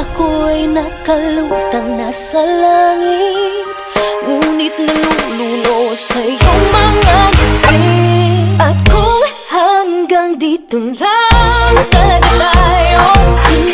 ako ay nakalutang nasa langit, ngunit nalulunod sa iyong mga ngiti. At kung hanggang dito lang tayo, ayoko na.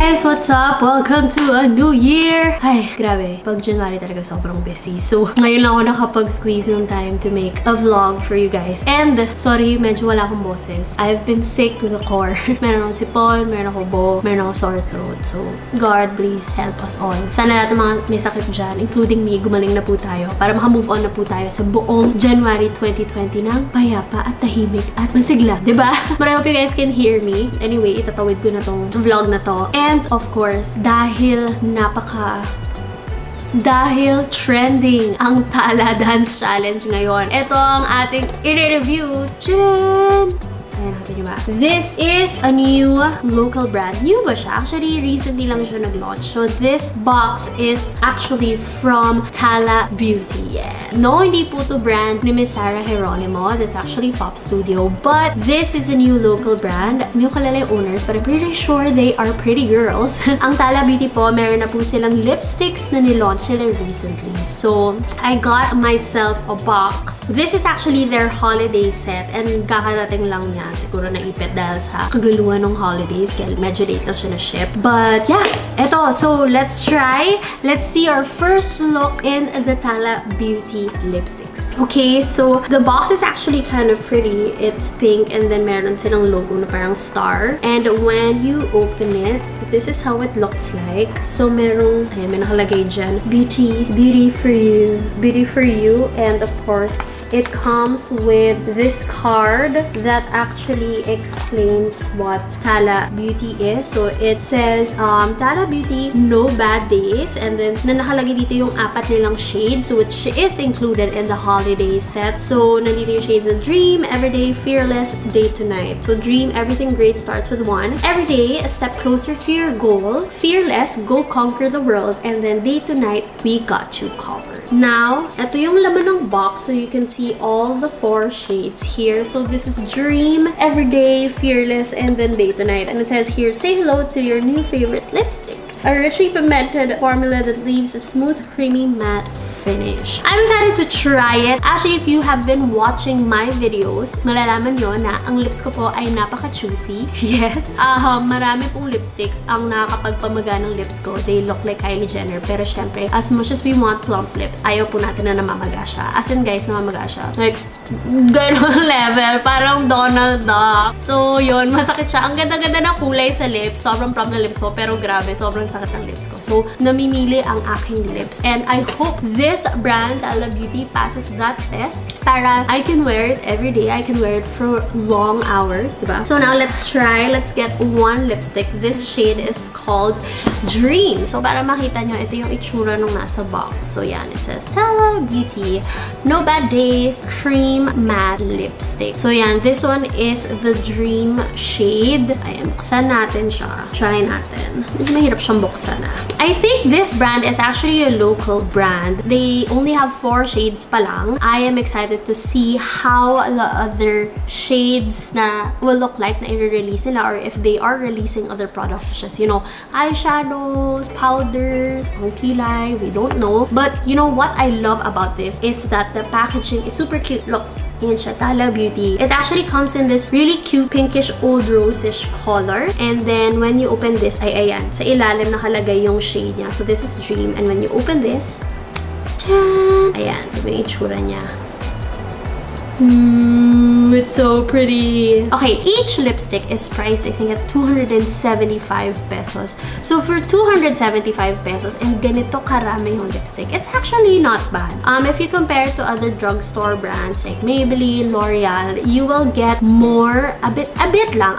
Guys, what's up? Welcome to a new year! Ay, grabe. Pag January talaga sobrang busy. So, ngayon lang ako nakapag-squeeze ng time to make a vlog for you guys. And, sorry, medyo wala akong boses. I've been sick to the core. Meron akong sipon, meron akong bo, meron akong sore throat. So, God, please help us all. Sana lahat ng mga may sakit dyan, including me, gumaling na po tayo. Para makamove on na po tayo sa buong January 2020 ng payapa at tahimik at masigla. Diba? But I hope you guys can hear me. Anyway, itatawid ko na tong vlog na to. And of course, dahil trending ang Tala Dance Challenge ngayon, ito ang ating i-review. Ayan, natin ba? This is a new local brand. New ba siya? Actually, recently lang siya nag-launch. So, this box is actually from Tala Beauty. Yeah. No, hindi po to brand ni Miss Sarah Geronimo. That's actually Pop Studio. But, this is a new local brand. Hindi ko kalala yung owners, but I'm pretty sure they are pretty girls. Ang Tala Beauty po, meron na po silang lipsticks na nilaunch nila recently. So, I got myself a box. This is actually their holiday set. And kakarating lang niya. Siguro naipit dahil sa kaguluhan ng holidays kaya medyo late lang siya na-ship. But yeah, eto. So, let's try. Let's see our first look in the Tala Beauty lipsticks. Okay, so the box is actually kind of pretty. It's pink and then meron silang logo na parang star. And when you open it, this is how it looks like. So, merong, ay, may nakalagay dyan. Beauty, beauty for you, and of course, it comes with this card that actually explains what Tala Beauty is. So, it says, Tala Beauty, no bad days. And then, nakalagay dito yung apat nilang shades, which is included in the holiday set. So, nandito yung shades of Dream, Everyday, Fearless, Day to Night. So, Dream, everything great starts with one. Everyday, a step closer to your goal. Fearless, go conquer the world. And then, Day to Night, we got you covered. Now, ito yung laman ng box. So, you can see all the four shades here. So this is Dream, Everyday, Fearless, and then Day to Night. And it says here, say hello to your new favorite lipstick. A richly pigmented formula that leaves a smooth, creamy, matte finish. I'm excited to try it. Actually, if you have been watching my videos, malalaman nyo na ang lips ko po ay napaka-choosy. Yes. Marami pong lipsticks ang nakakapagpamaga ng lips ko. They look like Kylie Jenner. Pero syempre, as much as we want plump lips, ayaw po natin na namamaga siya. As in guys, namamaga siya. Like, ganun level. Parang Donald Duck. So, yun. Masakit siya. Ang ganda-ganda na kulay sa lips. Sobrang plump na lips po. Pero grabe, sobrang sakit ang lips ko. So, namimili ang aking lips. And I hope this brand, Tala Beauty, passes that test para I can wear it every day. I can wear it for long hours, diba? So, now let's try. Let's get one lipstick. This shade is called Dream. So, para makita nyo, ito yung itsura nung nasa box. So, yan. It says, Tala Beauty, no bad days, cream matte lipstick. So, yan. This one is the Dream shade. Ayan. Buksan natin siya. Try natin. Mahirap siyang buksan na. I think this brand is actually a local brand. They only have four shades pa lang. I am excited to see how the other shades na will look like na i-release nila or if they are releasing other products such as, you know, eyeshadows, powders, pangkilay, we don't know. But you know what I love about this is that the packaging is super cute. Look, yan siya, Tala Beauty. It actually comes in this really cute pinkish old rosish color. And then when you open this, ay ayan, sa ilalim nakalagay yung shade niya. So this is Dream. And when you open this, tadaan! Ayan, yung itsura niya. It's so pretty. Okay, each lipstick is priced, I think, at 275 pesos. So, for 275 pesos, and ganito karami yung lipstick, it's actually not bad. If you compare it to other drugstore brands like Maybelline, L'Oreal, you will get more, a bit lang.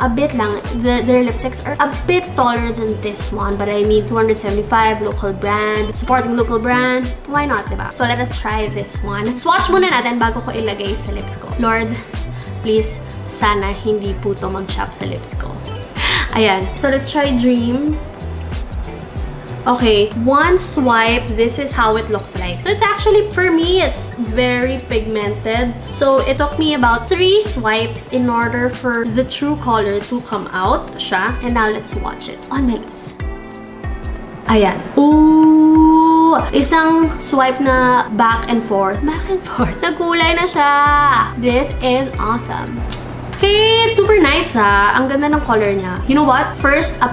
Their lipsticks are a bit taller than this one, but I mean, 275, local brand, supporting local brands, why not, diba? So, let us try this one. Swatch muna natin bago ko ilagay sa lips ko. Lord, please, sana hindi po to mag-chap sa lips ko. Ayan. So, let's try Dream. Okay, one swipe, this is how it looks like. So it's actually, for me, it's very pigmented. So it took me about 3 swipes in order for the true color to come out siya. And now let's watch it on my lips. Ayan. Ooh! Isang swipe na back and forth, nagkulay na siya! This is awesome! Hey, it's super nice ha. Ang ganda ng color niya. You know what? First swipe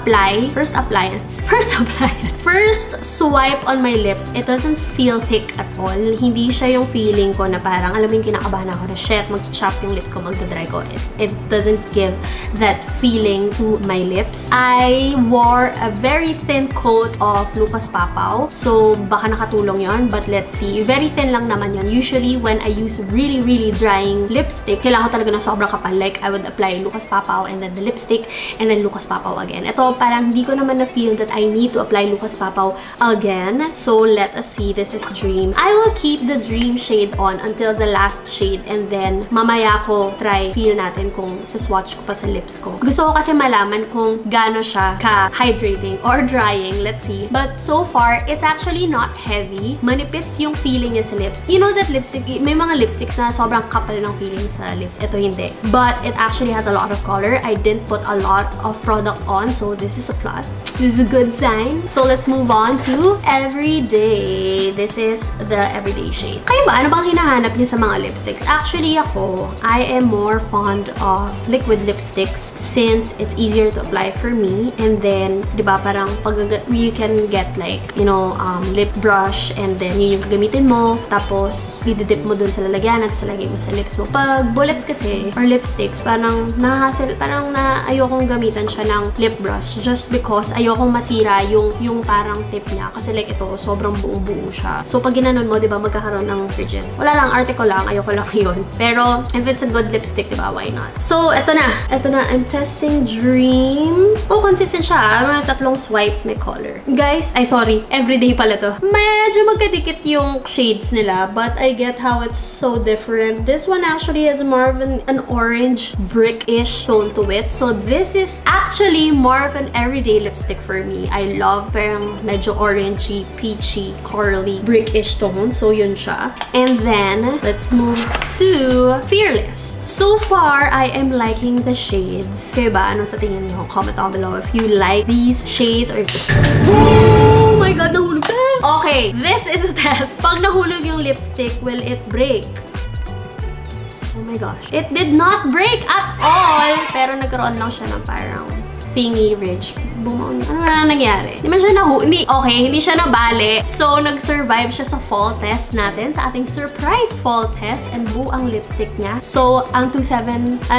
on my lips. It doesn't feel thick at all. Hindi siya yung feeling ko na parang, alam mo yung kinakabahan ako na shit, mag-chop yung lips ko, magda-dry ko. It doesn't give that feeling to my lips. I wore a very thin coat of Lucas Papaw. So, baka nakatulong yon, but let's see. Very thin lang naman yon. Usually, when I use really, really drying lipstick, kailangan ko talaga na sobrang kapal. Like, I would apply Lucas Papaw and then the lipstick and then Lucas Papaw again. Ito, parang hindi ko naman na-feel that I need to apply Lucas Papaw again. So, let us see. This is Dream. I will keep the Dream shade on until the last shade and then mamaya ko try feel natin kung saswatch ko pa sa lips ko. Gusto ko kasi malaman kung gaano siya ka-hydrating or drying. Let's see. But so far, it's actually not heavy. Manipis yung feeling niya sa lips. You know that lipstick, may mga lipsticks na sobrang kapal ng feeling sa lips. Ito hindi. But it actually has a lot of color. I didn't put a lot of product on, so this is a plus. This is a good sign. So let's move on to Everyday. This is the Everyday shade. Kayo ba? Ano bang hinahanap niyo sa mga lipsticks? Actually, ako, I am more fond of liquid lipsticks since it's easier to apply for me. And then, di ba parang you can get like, you know, lip brush and then yun yung gagamitin mo. Tapos, didip mo dun sa lalagyan at salagay mo sa lips mo. Pag bullets kasi, or lips sticks, parang nahasil, parang na ayokong gamitan siya ng lip brush just because ayokong masira yung parang tip niya. Kasi like ito, sobrang buo-buo siya. So, pag ginanon mo, diba, magkakaroon ng ridges. Wala lang, arte ko lang, ayoko lang yun. Pero, if it's a good lipstick, diba, why not? So, eto na, I'm testing Dream. Oh, consistent siya. Mga 3 swipes, may color. Guys, ay sorry, Everyday pala to. Medyo magkadikit yung shades nila, but I get how it's so different. This one actually has more of an orange brick-ish tone to it. So this is actually more of an everyday lipstick for me. I love parang medyo orangey, peachy, corally, brick-ish tone. So yun siya. And then, let's move to Fearless. So far, I am liking the shades. Kayo ba? Ano sa tingin niyo? Comment down below if you like these shades or... Oh my God! Nahulog ka! Okay, this is a test. Pag nahulog yung lipstick, will it break? Oh my gosh. It did not break at all! Pero nagkaroon lang siya ng parang thingy ridge. Bumaon. Ano na nangyari? Hindi man siya hindi siya nabali. So, nag-survive siya sa fall test natin. Sa ating surprise fall test. And buang lipstick niya. So, ang 275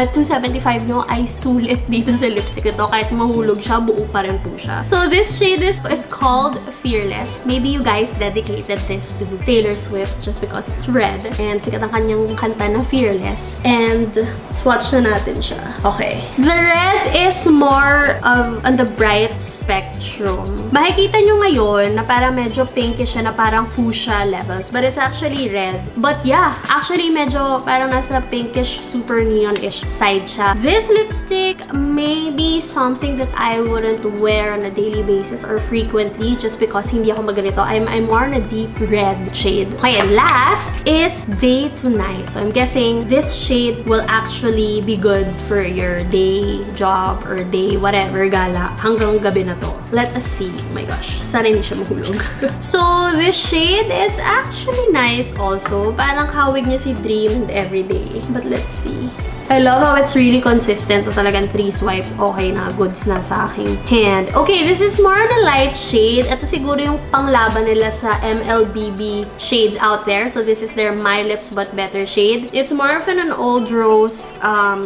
nyo ay sulit dito sa lipstick ito. Kahit mahulog siya, buo pa rin po siya. So, this shade is called Fearless. Maybe you guys dedicated this to Taylor Swift just because it's red. And sikat ang kanyang kanta na Fearless. And swatch na natin siya. Okay. The red is more of on the bright spectrum. Makikita nyo ngayon na parang medyo pinkish siya, na parang fuchsia levels, but it's actually red. But yeah, actually medyo parang nasa pinkish, super neon-ish side siya. This lipstick may be something that I wouldn't wear on a daily basis or frequently just because hindi ako maganito. I'm more on a deep red shade. Okay, and last is Day to Night. So I'm guessing this shade will actually be good for your day job or day whatever gala. Hanggang gabi na to. Let us see. Oh my gosh. Sana hindi siya mahulog. So, this shade is actually nice also. Parang kawig niya si Dream and Everyday. But let's see. I love how it's really consistent. Talagang 3 swipes. Okay na. Goods na sa aking hand. Okay, this is more on a light shade. Ito siguro yung panglaban nila sa MLBB shades out there. So this is their My Lips But Better shade. It's more of an old rose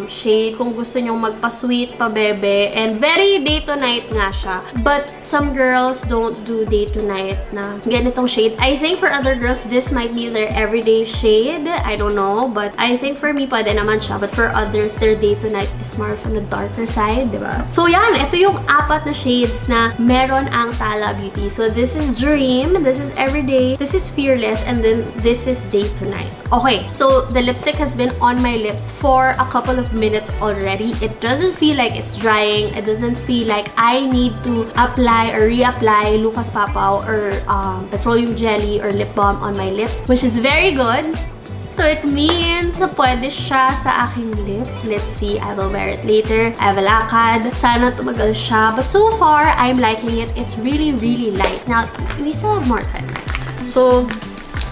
shade kung gusto nyong magpa-sweet, pa-bebe. And very day to night nga siya. But some girls don't do day to night na ganitong shade. I think for other girls, this might be their everyday shade. I don't know. But I think for me, pwede naman siya. But for others, their day to night is more from the darker side, diba? So yan, ito yung apat na shades na meron ang Tala Beauty. So this is Dream, this is Everyday, this is Fearless, and then this is Day to Night. Okay, so the lipstick has been on my lips for a couple of minutes already. It doesn't feel like it's drying. It doesn't feel like I need to apply or reapply Lucas Papaw or petroleum jelly or lip balm on my lips, which is very good. So it means pwede siya sa aking lips. Let's see, I will wear it later. I will lakad. Sana tumagal siya. But so far, I'm liking it. It's really, really light. Now, we still have more time. So,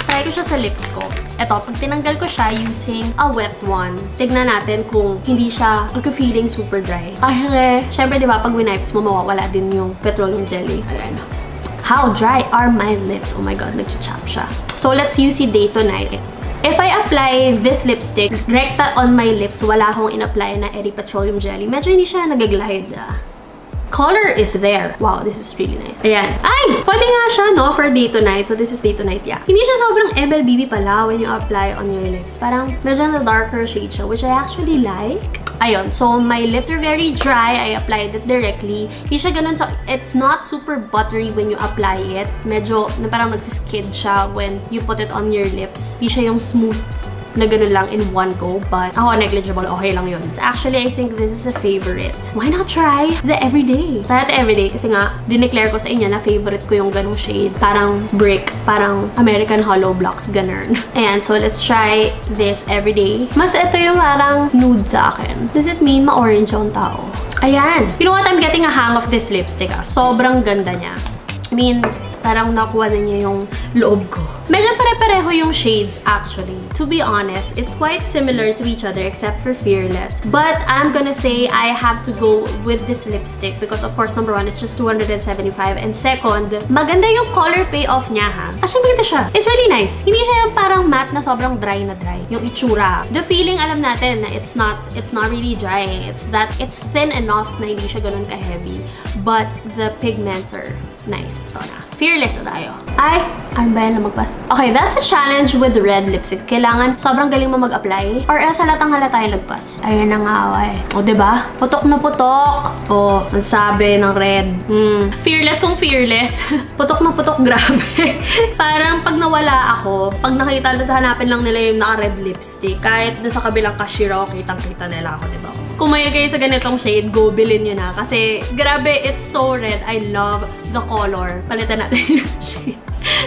try ko siya sa lips ko. Eto, pag tinanggal ko siya using a wet wand, tignan natin kung hindi siya feeling super dry. Kasi, syempre, di ba, pag winipes mo, mawawala din yung petroleum jelly. Ayan. How dry are my lips? Oh my God, nag-chap siya. So, let's use it Day to Night. If I apply this lipstick, rekta on my lips, wala akong in-apply na Eri Petroleum Jelly. Medyo hindi siya nag-glide. Color is there. Wow, this is really nice. Ayan. Ay! Pwede nga siya, no? For Day to Night. So, this is Day to Night, yeah. Hindi siya sobrang MLBB pala when you apply on your lips. Parang medyo na darker shade siya, which I actually like. Ayun. So, my lips are very dry. I applied it directly. Hindi siya ganun. So, it's not super buttery when you apply it. Medyo na parang magsiskid siya when you put it on your lips. Hindi siya yung smooth na ganun lang in one go, but ako, negligible, okay lang yun. So actually, I think this is a favorite. Why not try the Everyday? Try the Everyday kasi nga, dineclare ko sa inyo na favorite ko yung ganung shade. Parang brick, parang American Hollow Blocks, ganun. Ayan, so let's try this Everyday. Mas ito yung parang nude sa akin. Does it mean ma-orange yung tao? Ayan! You know what? I'm getting a hang of this lipstick, ah. Sobrang ganda niya. I mean, parang nakuha na niya yung loob ko. Medyo pare-pareho yung shades, actually. To be honest, it's quite similar to each other except for Fearless. But I'm gonna say I have to go with this lipstick because of course, number one, it's just 275. And second, maganda yung color payoff niya, ha? As in, maganda siya. It's really nice. Hindi siya yung parang matte na sobrang dry na dry. Yung itsura. The feeling, alam natin na it's not really drying. It's that it's thin enough na hindi siya ganun ka-heavy. But the pigments are nice. Ito na. Fearless na tayo. Ay! Ano ba yan na magpas? Okay, that's a challenge with red lipstick. Kailangan sobrang galing mo mag-apply or else halatang halata yung lagpas. Ayan na nga, away. O, diba? Putok na putok. O, ang sabi ng red. Fearless kung fearless. Putok na putok, grabe. Parang pag nawala ako, pag nakita, hanapin lang nila yung naka-red lipstick. Kahit nasa kabilang cashier ako, kitang-kita nila ako, diba? Kung mahilig kayo sa ganitong shade, go bilhin nyo na. Kasi, grabe, it's so red. I love the color. Palitan natin yung shade.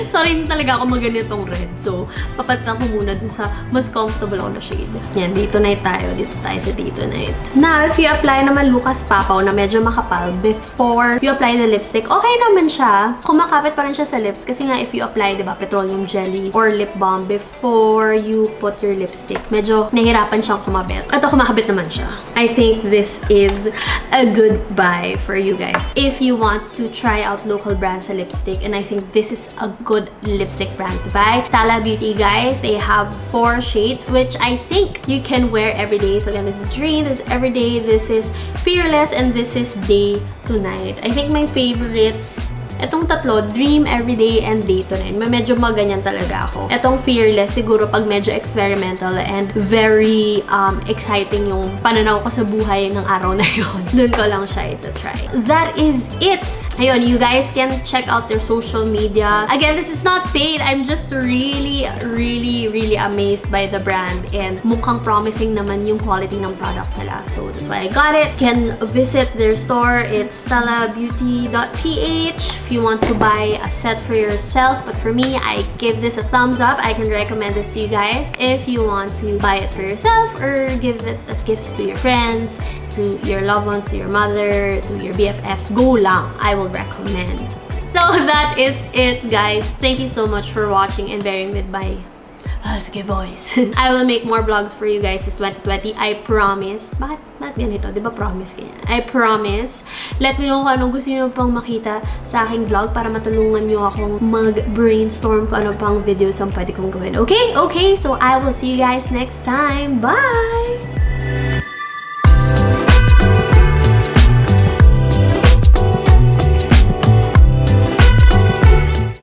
Sorry na talaga ako mag-ganitong red. So, papatang ko muna dun sa mas comfortable ako na shade. Yan, Day to Night tayo. Dito tayo sa Day to Night. Now, if you apply naman Lucas Papaw na medyo makapal before you apply the lipstick, okay naman siya. Kumakapit pa rin siya sa lips kasi nga if you apply, diba, petroleum jelly or lip balm before you put your lipstick, medyo nahirapan siyang kumabit. Ito, kumakabit naman siya. I think this is a good buy for you guys. If you want to try out local brands sa lipstick, and I think this is a good lipstick brand to buy. Tala Beauty, guys, they have 4 shades which I think you can wear every day. So again, this is Dream, this is Everyday, this is Fearless, and this is Day to Night. I think my favorites, etong tatlo, Dream, Everyday, and Day to Night. Medyo maganyan talaga ako. Etong Fearless, siguro pag medyo experimental and very exciting yung pananaw ko sa buhay ng araw na yun. Doon ko lang siya ito try. That is it! Ayun, you guys can check out their social media. Again, this is not paid. I'm just really, really, really amazed by the brand and mukhang promising naman yung quality ng products nila. So, that's why I got it. You can visit their store. It's talabeauty.ph. You want to buy a set for yourself, but for me, I give this a thumbs up. I can recommend this to you guys if you want to buy it for yourself or give it as gifts to your friends, to your loved ones, to your mother, to your BFFs. Go lang, I will recommend. So that is it, guys. Thank you so much for watching and bearing with my husky voice. I will make more vlogs for you guys this 2020. I promise. Bakit not ganito? Diba promise kaya? I promise. Let me know kung anong gusto nyo pang makita sa aking vlog para matulungan nyo akong mag-brainstorm kung ano pang videos ang pwede kong gawin. Okay? Okay. So I will see you guys next time. Bye!